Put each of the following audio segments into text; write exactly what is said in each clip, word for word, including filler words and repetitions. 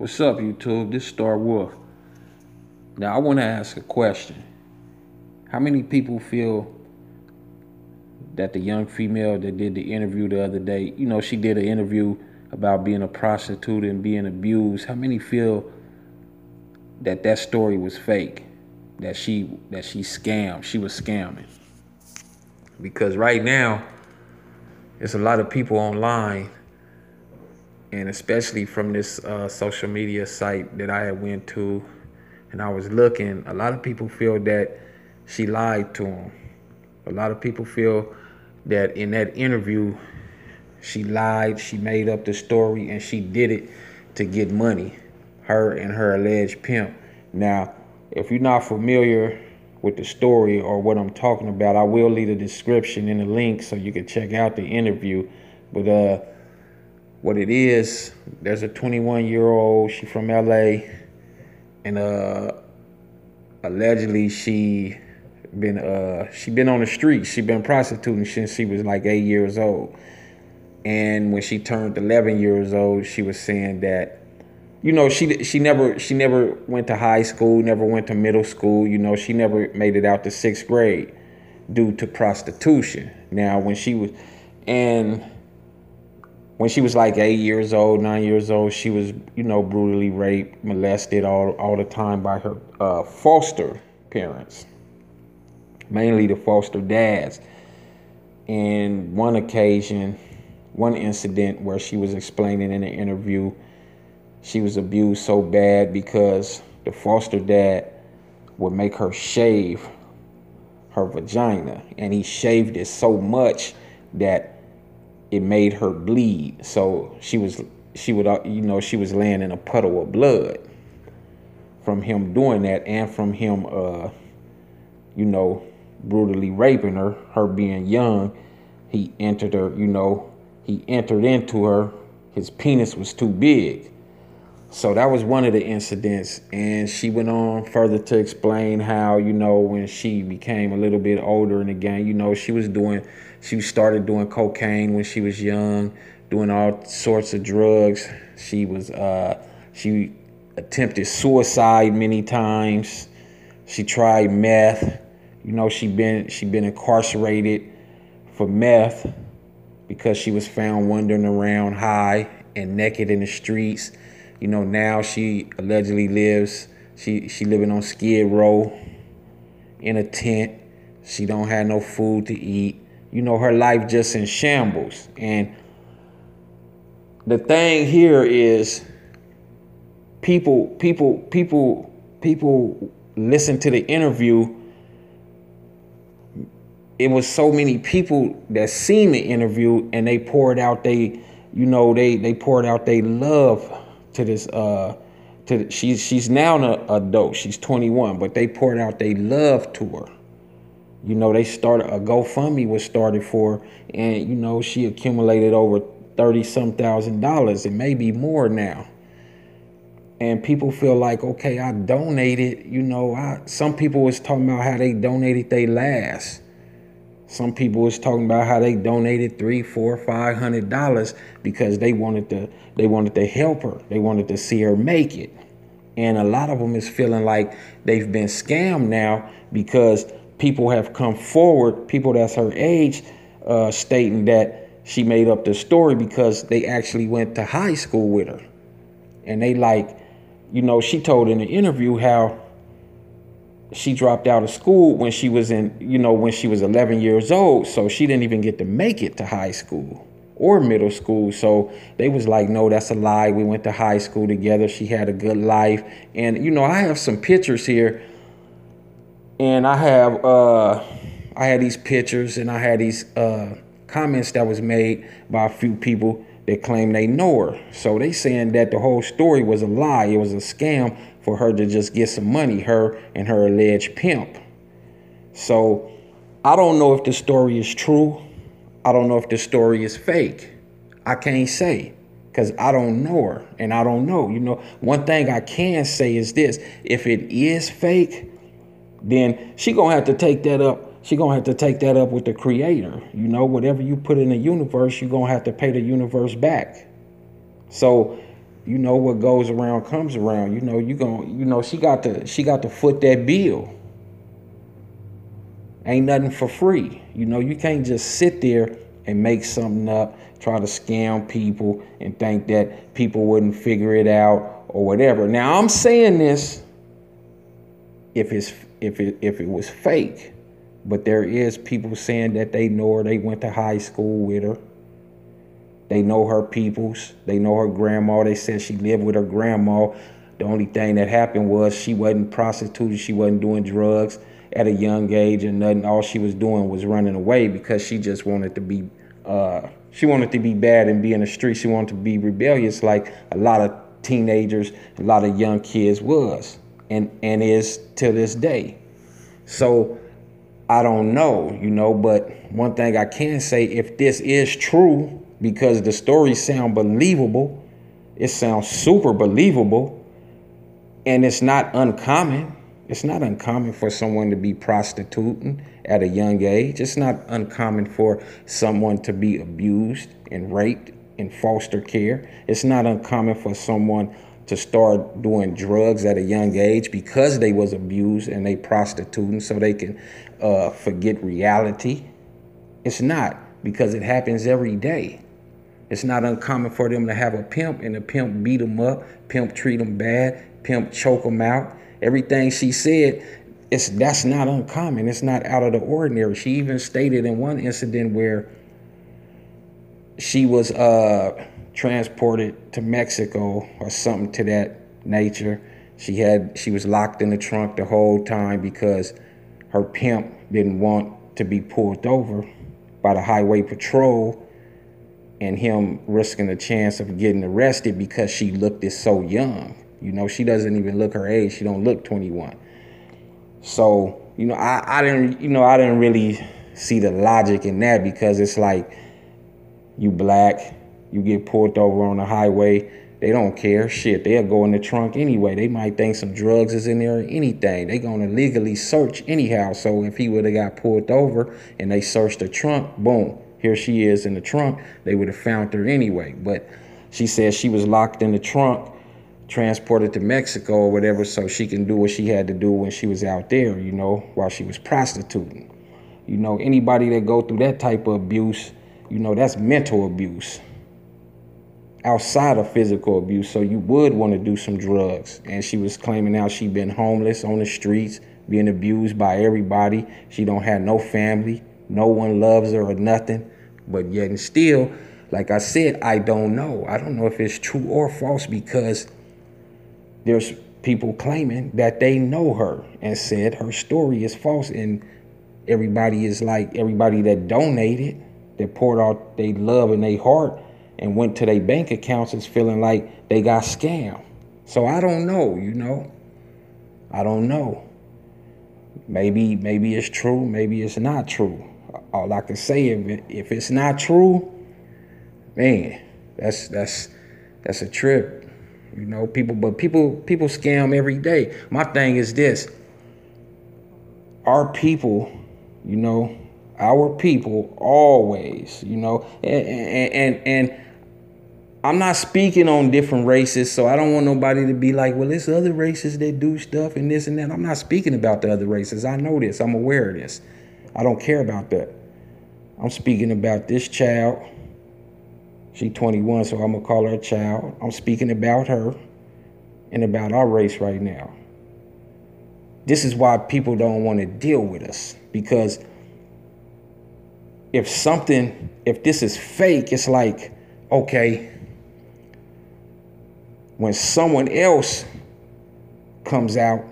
What's up, YouTube? This is Star Wolf. Now, I want to ask a question. How many people feel that the young female that did the interview the other day, you know, she did an interview about being a prostitute and being abused. How many feel that that story was fake, that she that she scammed, she was scamming? Because right now, there's a lot of people online, and especially from this uh, social media site that I had went to, and I was looking, a lot of people feel that she lied to him. A lot of people feel that in that interview, she lied, she made up the story, and she did it to get money, her and her alleged pimp. Now, if you're not familiar with the story or what I'm talking about, I will leave a description and a link so you can check out the interview. But uh, what it is, there's a twenty-one-year-old, she from L A, and uh, allegedly she been uh she been on the streets. She been prostituting since she was like eight years old. And when she turned eleven years old, she was saying that, you know, she she never she never went to high school, never went to middle school. You know, she never made it out to sixth grade due to prostitution. Now, when she was and when she was like eight years old, nine years old, she was, you know, brutally raped, molested all all the time by her uh, foster parents, mainly the foster dads. And one occasion, one incident where she was explaining in an interview, she was abused so bad because the foster dad would make her shave her vagina, and he shaved it so much that it made her bleed. So she was, she would, you know, she was laying in a puddle of blood from him doing that, and from him, uh, you know, brutally raping her, her being young. He entered her, you know, he entered into her. His penis was too big. So that was one of the incidents. And she went on further to explain how, you know, when she became a little bit older in the game, you know, she was doing, she started doing cocaine when she was young, doing all sorts of drugs. She was, uh, she attempted suicide many times. She tried meth. You know, she been she been incarcerated for meth because she was found wandering around high and naked in the streets. You know, now she allegedly lives, she she living on Skid Row in a tent. She don't have no food to eat. You know, her life just in shambles. And the thing here is, people people people people listen to the interview. It was so many people that seen the interview, and they poured out they, you know, they they poured out they love to this. Uh, to the, she's she's now an adult. She's twenty-one, but they poured out they love to her. You know, they started a GoFundMe was started for her, and you know she accumulated over thirty some thousand dollars. It may be more now. And people feel like, okay, I donated. You know, I some people was talking about how they donated they last. Some people was talking about how they donated three, four, five hundred dollars because they wanted to they wanted to help her. They wanted to see her make it. And a lot of them is feeling like they've been scammed now because people have come forward, people that's her age, uh, stating that she made up the story because they actually went to high school with her. And they like, you know, she told in the interview how she dropped out of school when she was in, you know, when she was eleven years old. So she didn't even get to make it to high school or middle school. So they was like, no, that's a lie. We went to high school together. She had a good life. And, you know, I have some pictures here, and I have, uh, I had these pictures, and I had these, uh, comments that was made by a few people that claim they know her. So they saying that the whole story was a lie. It was a scam for her to just get some money, her and her alleged pimp. So I don't know if the story is true. I don't know if the story is fake. I can't say because I don't know her, and I don't know. You know, one thing I can say is this. If it is fake, then she gonna have to take that up. She gonna have to take that up with the creator. You know, whatever you put in the universe, you're gonna have to pay the universe back. So you know, what goes around comes around. You know, you gon' you know, she got to she got to foot that bill. Ain't nothing for free. You know, you can't just sit there and make something up, try to scam people and think that people wouldn't figure it out or whatever. Now, I'm saying this if it's if it if it was fake, but there is people saying that they know her, they went to high school with her. They know her peoples, they know her grandma, they said she lived with her grandma. The only thing that happened was she wasn't prostituted, she wasn't doing drugs at a young age and nothing. All she was doing was running away because she just wanted to be, uh, she wanted to be bad and be in the street. She wanted to be rebellious like a lot of teenagers, a lot of young kids was and, and is to this day. So I don't know, you know, but one thing I can say, if this is true, because the stories sound believable, it sounds super believable, and it's not uncommon. It's not uncommon for someone to be prostituting at a young age. It's not uncommon for someone to be abused and raped in foster care. It's not uncommon for someone to start doing drugs at a young age because they was abused and they prostituting so they can uh, forget reality. It's not, because it happens every day. It's not uncommon for them to have a pimp and the pimp beat them up, pimp treat them bad, pimp choke them out. Everything she said, it's that's not uncommon. It's not out of the ordinary. She even stated in one incident where she was uh, transported to Mexico or something to that nature. She had she was locked in the trunk the whole time because her pimp didn't want to be pulled over by the highway patrol and him risking the chance of getting arrested because she looked it so young. You know, she doesn't even look her age. She don't look twenty-one. So, you know, I, I didn't, you know, I didn't really see the logic in that, because it's like, you black, you get pulled over on the highway. They don't care. Shit, they'll go in the trunk anyway. They might think some drugs is in there or anything. They going to legally search anyhow. So if he would have got pulled over and they searched the trunk, boom, here she is in the trunk. They would have found her anyway. But she said she was locked in the trunk, transported to Mexico or whatever, so she can do what she had to do when she was out there, you know, while she was prostituting. You know, anybody that go through that type of abuse, you know, that's mental abuse outside of physical abuse. So you would want to do some drugs. And she was claiming now she been homeless on the streets, being abused by everybody. She don't have no family. No one loves her or nothing. But yet and still, like I said, I don't know. I don't know if it's true or false, because there's people claiming that they know her and said her story is false. And everybody is like, everybody that donated, that poured out their love and their heart and went to their bank accounts, is feeling like they got scammed. So I don't know, you know. I don't know. Maybe maybe it's true. Maybe it's not true. All I can say, if, it, if it's not true, man, that's that's that's a trip. You know, people, but people, people scam every day. My thing is this. Our people, you know, our people always, you know, and, and, and, and I'm not speaking on different races, so I don't want nobody to be like, well, it's other races that do stuff and this and that. I'm not speaking about the other races. I know this. I'm aware of this. I don't care about that. I'm speaking about this child. She's twenty-one, so I'm going to call her a child. I'm speaking about her and about our race right now. This is why people don't want to deal with us, because if something, if this is fake, it's like, okay, when someone else comes out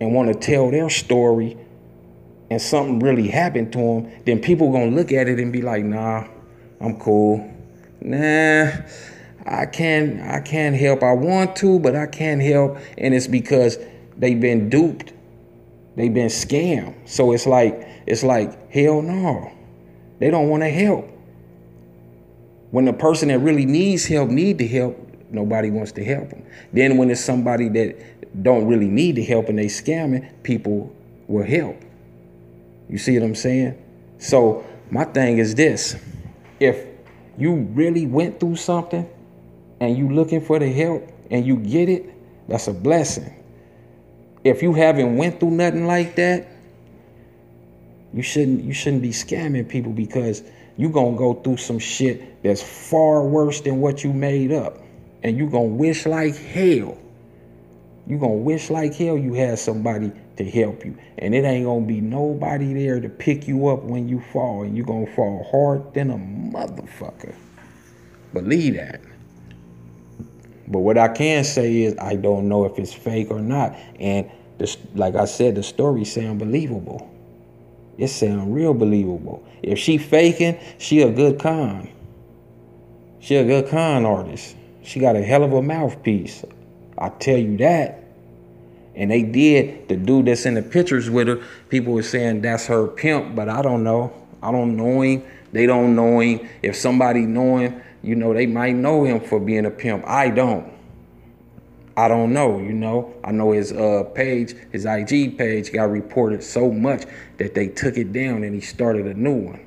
and want to tell their story and something really happened to them, then people going to look at it and be like, nah, I'm cool. Nah, I can't, I can't help. I want to, but I can't help. And it's because they've been duped. They've been scammed. So it's like, it's like, hell no. They don't want to help. When the person that really needs help need the help, nobody wants to help them. Then when it's somebody that don't really need the help and they scamming, people will help. You see what I'm saying? So my thing is this. If you really went through something and you looking for the help and you get it, that's a blessing. If you haven't went through nothing like that, you shouldn't you shouldn't be scamming people, because you're gonna go through some shit that's far worse than what you made up. And you're gonna wish like hell. You're gonna wish like hell you had somebody to help you. And it ain't gonna be nobody there to pick you up when you fall. And you're gonna fall hard than a motherfucker. Believe that. But what I can say is I don't know if it's fake or not. And this, like I said, the story sound believable. It sound real believable. If she faking, she a good con. She a good con artist. She got a hell of a mouthpiece. I tell you that. And they did, the dude that's in the pictures with her, people were saying that's her pimp, but I don't know. I don't know him. They don't know him. If somebody know him, you know, they might know him for being a pimp. I don't. I don't know, you know. I know his uh, page, his I G page got reported so much that they took it down and he started a new one.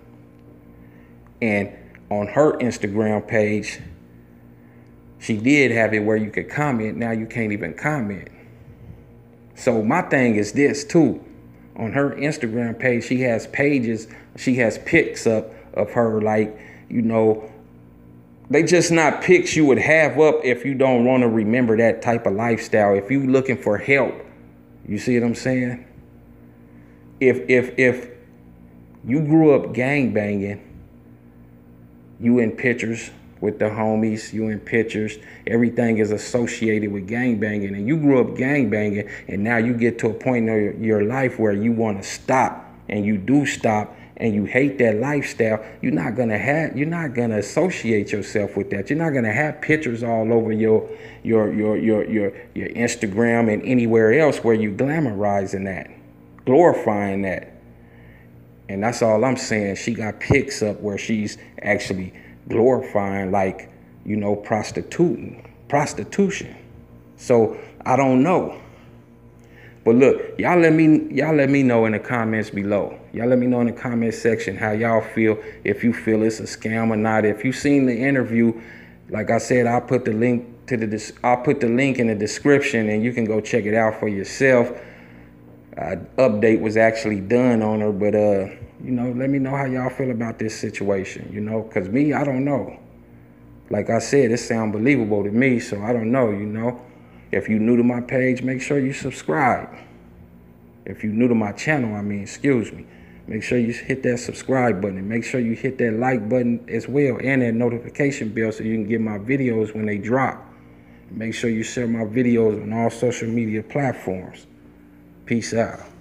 And on her Instagram page, she did have it where you could comment. Now you can't even comment. So my thing is this too. On her Instagram page, she has pages. She has pics up of her, like, you know, they just not pics you would have up if you don't want to remember that type of lifestyle. If you looking for help, you see what I'm saying? If if if you grew up gang banging, you in pictures with the homies, you in pictures, everything is associated with gang banging, and you grew up gang banging, and now you get to a point in your life where you want to stop, and you do stop, and you hate that lifestyle. You're not gonna have, you're not gonna associate yourself with that. You're not gonna have pictures all over your your your your your your Instagram and anywhere else where you glamorizing that, glorifying that. And that's all I'm saying. She got pics up where she's actually glorifying, like, you know, prostituting, prostitution. So I don't know. But look, y'all let me y'all let me know in the comments below. Y'all let me know in the comment section how y'all feel, if you feel it's a scam or not. If you seen the interview, like I said, I'll put the link to the I'll put the link in the description and you can go check it out for yourself. Uh, update was actually done on her, but uh, you know, let me know how y'all feel about this situation, you know, cause me, I don't know. Like I said, it sound believable to me, so I don't know, you know. If you're new to my page, make sure you subscribe. If you're new to my channel, I mean, excuse me. Make sure you hit that subscribe button. And make sure you hit that like button as well, and that notification bell so you can get my videos when they drop. Make sure you share my videos on all social media platforms. Peace out.